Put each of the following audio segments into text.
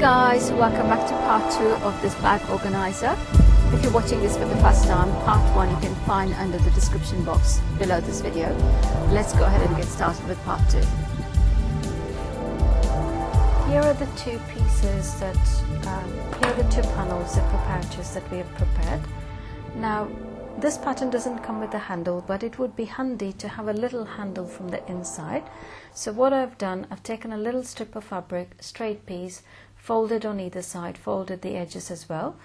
guys, welcome back to part 2 of this bag organizer. If you're watching this for the first time, part 1 you can find under the description box below this video. Let's go ahead and get started with part 2. Here are the two pieces that, here are the two panels, zipper pouches that we have prepared. Now, this pattern doesn't come with a handle, but it would be handy to have a little handle from the inside. So what I've done, I've taken a little strip of fabric, straight piece, folded on either side, folded the edges as well,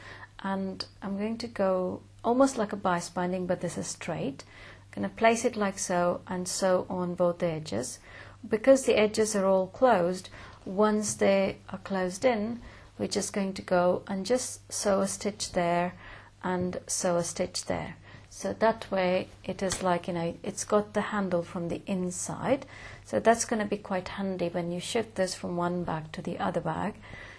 and I'm going to go almost like a bias binding, but this is straight. I'm going to place it like so and sew on both the edges. Because the edges are all closed, once they are closed in, we're just going to go and just sew a stitch there and sew a stitch there. So that way it is like, you know, it's got the handle from the inside. So that's going to be quite handy when you shift this from one bag to the other bag.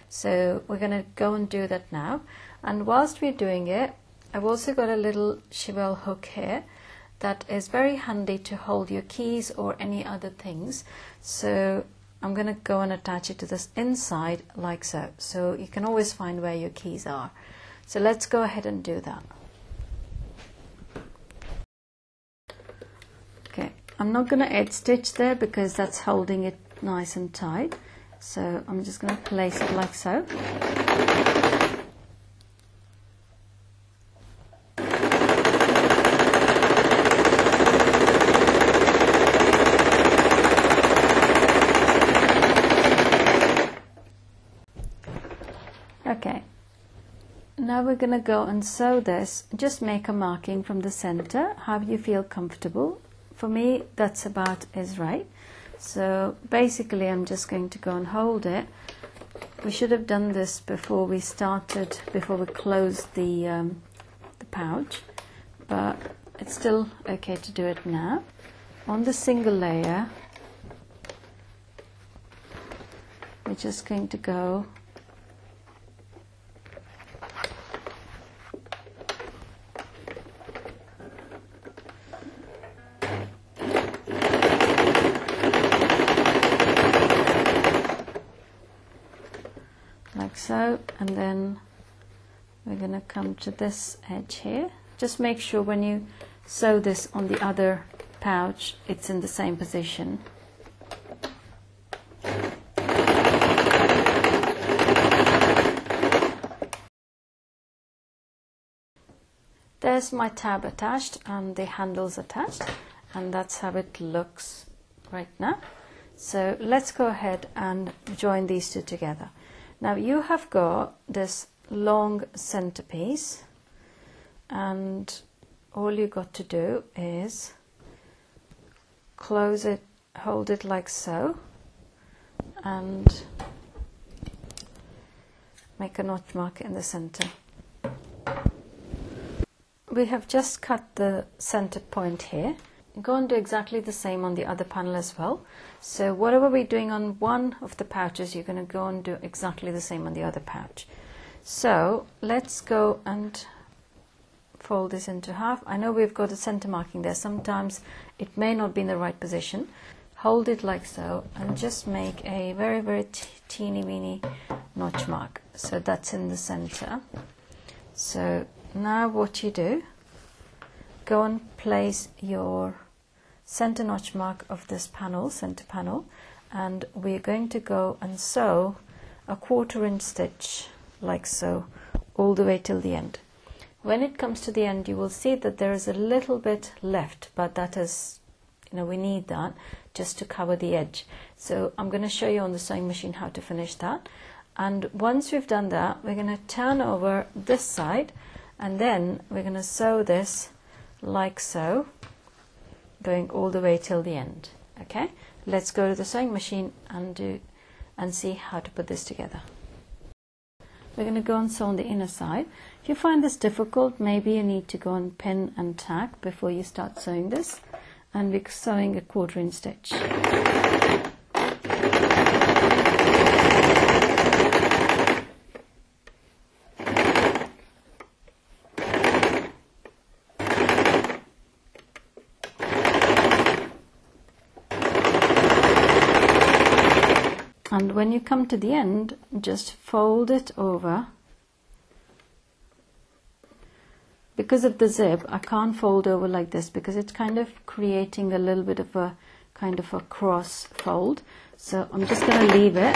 So we're going to go and do that now. And whilst we're doing it, I've also got a little Chevelle hook here that is very handy to hold your keys or any other things. So I'm going to go and attach it to this inside like so. So you can always find where your keys are. So let's go ahead and do that. Okay, I'm not going to edge stitch there because that's holding it nice and tight. So I'm just going to place it like so. Okay, now we're going to go and sew this. Just make a marking from the center, how you feel comfortable. For me, that's about is right. So basically I'm just going to go and hold it. We should have done this before we started, before we closed the pouch, but it's still okay to do it now. On the single layer, we're just going to go so, and then we're going to come to this edge here. Just make sure when you sew this on the other pouch, it's in the same position. There's my tab attached and the handles attached, and that's how it looks right now. So let's go ahead and join these two together. Now you have got this long centerpiece, and all you got to do is close it, hold it like so, and make a notch mark in the center. We have just cut the center point here. Go and do exactly the same on the other panel as well. So whatever we're doing on one of the pouches, you're going to go and do exactly the same on the other pouch. So let's go and fold this into half. I know we've got a center marking there. Sometimes it may not be in the right position. Hold it like so and just make a very, very teeny weeny notch mark. So that's in the center. So now what you do, go and place your center notch mark of this panel, center panel, and we're going to go and sew a 1/4 inch stitch like so all the way till the end. When it comes to the end, you will see that there is a little bit left, but that is, you know, we need that just to cover the edge. So I'm going to show you on the sewing machine how to finish that. And once we've done that, we're going to turn over this side, and then we're going to sew this like so, going all the way till the end. Okay, let's go to the sewing machine and see how to put this together. We're going to go and sew on the inner side. If you find this difficult, maybe you need to go and pin and tack before you start sewing this, and we're sewing a 1/4 inch stitch. And when you come to the end, just fold it over. Because of the zip, I can't fold over like this because it's kind of creating a little bit of a kind of a cross fold. So I'm just going to leave it.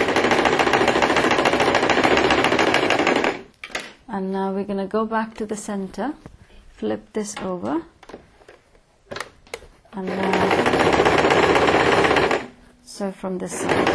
And now we're going to go back to the center, flip this over, and now, so from this side.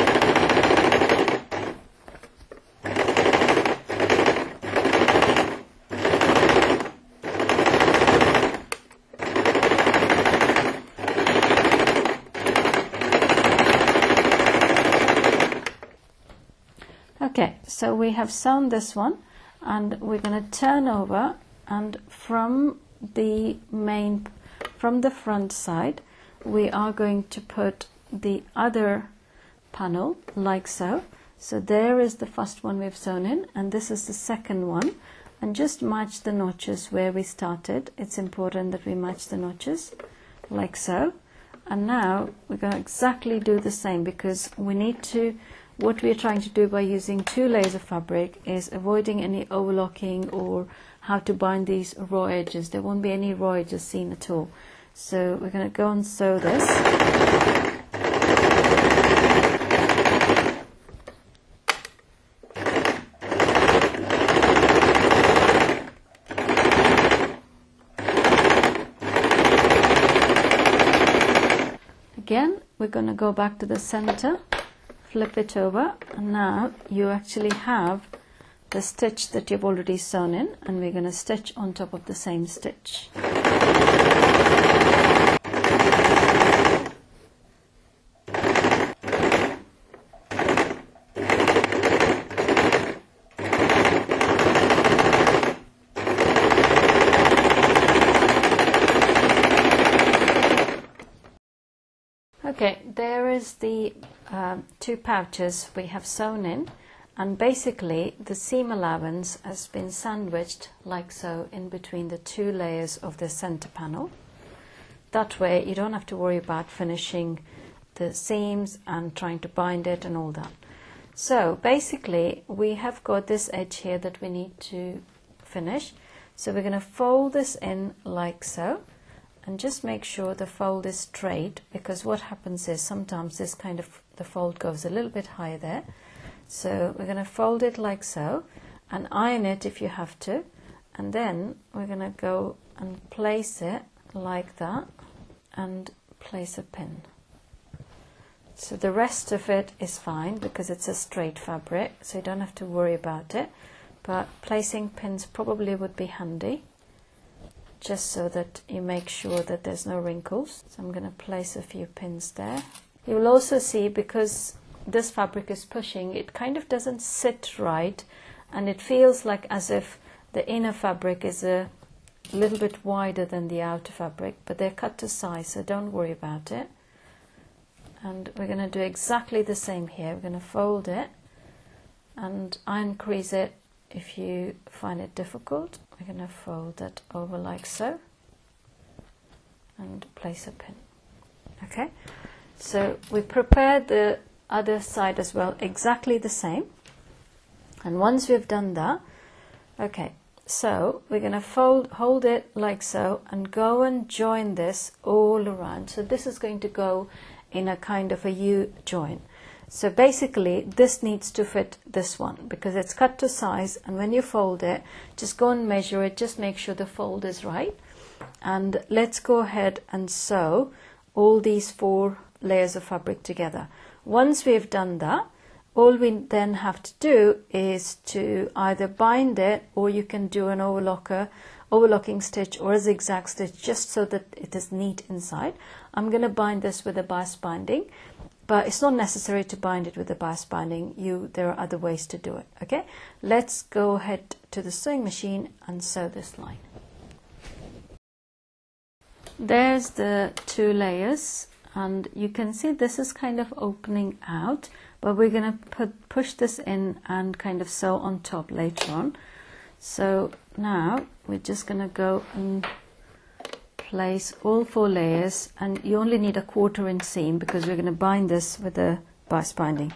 Okay, so we have sewn this one, and we're going to turn over, and from the main, from the front side, we are going to put the other panel like so. So there is the first one we've sewn in, and this is the second one, and just match the notches where we started. It's important that we match the notches like so. And now we're going to exactly do the same, because we need to, what we are trying to do by using two layers of fabric is avoiding any overlocking or how to bind these raw edges. There won't be any raw edges seen at all. So we're going to go and sew this. Again, we're going to go back to the center, flip it over, and now you actually have the stitch that you've already sewn in, and we're going to stitch on top of the same stitch. Okay, there is the two pouches we have sewn in, and basically the seam allowance has been sandwiched like so in between the two layers of the center panel. That way you don't have to worry about finishing the seams and trying to bind it and all that. So basically we have got this edge here that we need to finish, so we're going to fold this in like so. And just make sure the fold is straight, because what happens is sometimes this kind of, the fold goes a little bit higher there. So we're going to fold it like so, and iron it if you have to, and then we're going to go and place it like that and place a pin. So the rest of it is fine because it's a straight fabric, so you don't have to worry about it, but placing pins probably would be handy, just so that you make sure that there's no wrinkles. So I'm going to place a few pins there. You will also see, because this fabric is pushing, it kind of doesn't sit right, and it feels like as if the inner fabric is a little bit wider than the outer fabric, but they're cut to size, so don't worry about it. And we're going to do exactly the same here. We're going to fold it and iron crease it if you find it difficult. We're going to fold that over like so and place a pin. Okay, so we prepared the other side as well, exactly the same. And once we've done that, okay, so we're going to fold, hold it like so, and go and join this all around. So this is going to go in a kind of a U join. So basically this needs to fit this one because it's cut to size, and when you fold it, just go and measure it, just make sure the fold is right. And let's go ahead and sew all these four layers of fabric together. Once we've done that, all we then have to do is to either bind it, or you can do an overlocking stitch or a zigzag stitch, just so that it is neat inside. I'm going to bind this with a bias binding, but it's not necessary to bind it with a bias binding. There are other ways to do it. Okay, let's go ahead to the sewing machine and sew this line. There's the two layers, and you can see this is kind of opening out, but we're going to push this in and kind of sew on top later on. So now we're just going to go and place all four layers, and you only need a 1/4 inch seam because we're going to bind this with a bias binding.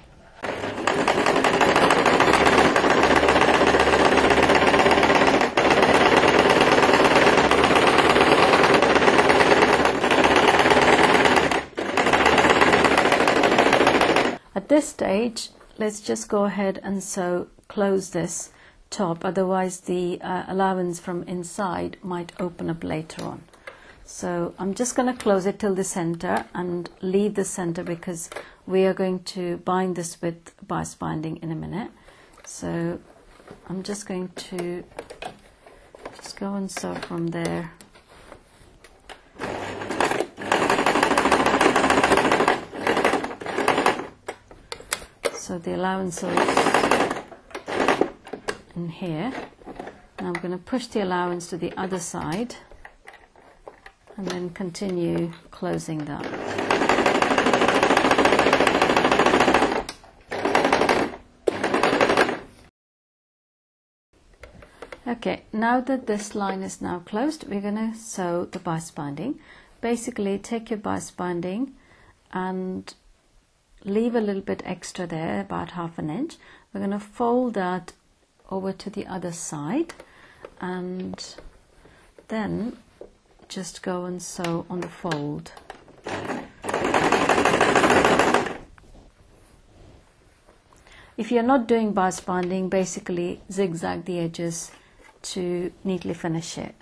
this stage, let's just go ahead and sew, close this top, otherwise the allowance from inside might open up later on. So I'm just going to close it till the center and leave the center because we are going to bind this with bias binding in a minute. So I'm just going to just go and sew from there. So the allowance is in here. And I'm going to push the allowance to the other side and then continue closing that. Okay, now that this line is now closed, we're going to sew the bias binding. Basically, take your bias binding and leave a little bit extra there, about 1/2 inch. We're going to fold that over to the other side and then just go and sew on the fold. If you're not doing bias binding, basically zigzag the edges to neatly finish it.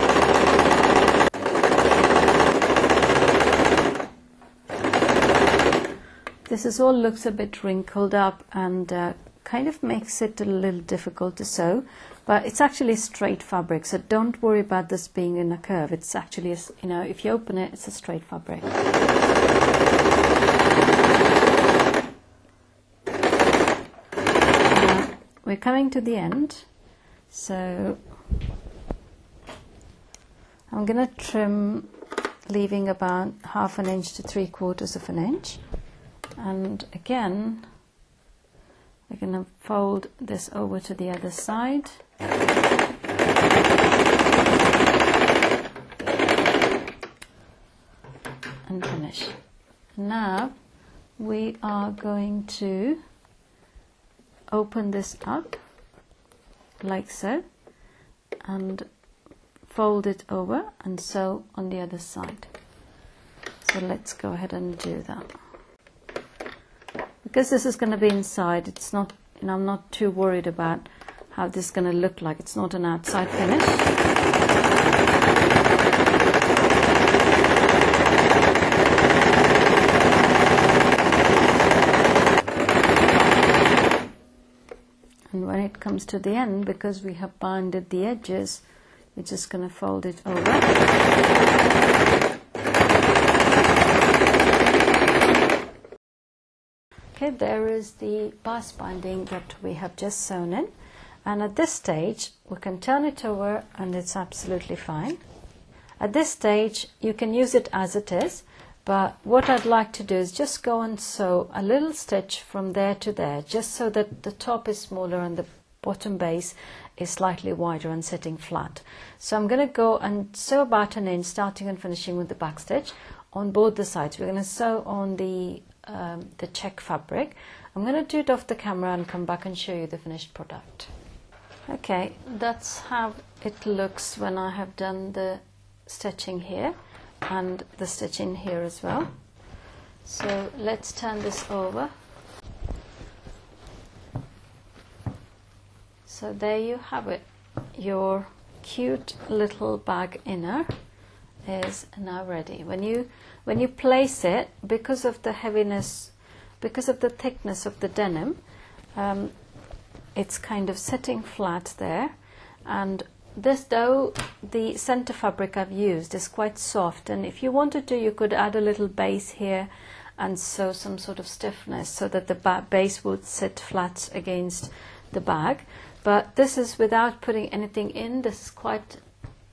This is all looks a bit wrinkled up and kind of makes it a little difficult to sew, but it's actually straight fabric, so don't worry about this being in a curve. It's actually, you know, if you open it, it's a straight fabric. Now, we're coming to the end, so I'm going to trim, leaving about 1/2 inch to 3/4 of an inch, and again we're going to fold this over to the other side. And finish. Now we are going to open this up like so and fold it over and sew on the other side. So let's go ahead and do that. Because this is going to be inside, it's not, and I'm not too worried about how this is going to look like. It's not an outside finish. And when it comes to the end, because we have binded the edges, we're just going to fold it over. Okay, there is the bias binding that we have just sewn in, and at this stage we can turn it over and it's absolutely fine. At this stage you can use it as it is, but what I'd like to do is just go and sew a little stitch from there to there, just so that the top is smaller and the bottom base is slightly wider and sitting flat. So I'm going to go and sew about 1 inch, starting and finishing with the back stitch on both the sides. We're going to sew on the check fabric. I'm going to do it off the camera and come back and show you the finished product. Okay, that's how it looks when I have done the stitching here and the stitching here as well. So let's turn this over. So there you have it. Your cute little bag inner is now ready. When you place it, because of the heaviness, because of the thickness of the denim, it's kind of sitting flat there. And this, though, the center fabric I've used is quite soft, and if you wanted to, you could add a little base here and sew some sort of stiffness so that the base would sit flat against the bag. But this is without putting anything in. This is quite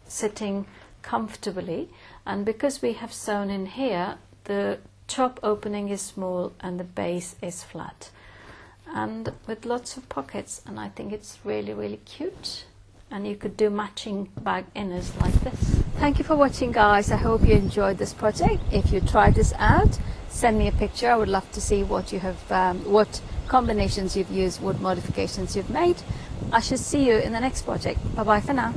sitting comfortably, and because we have sewn in here, the top opening is small and the base is flat, and with lots of pockets, and I think it's really, really cute, and you could do matching bag inners like this. Thank you for watching, guys. I hope you enjoyed this project. If you try this out, send me a picture. I would love to see what you have, what combinations you've used, what modifications you've made. I should see you in the next project. Bye bye for now.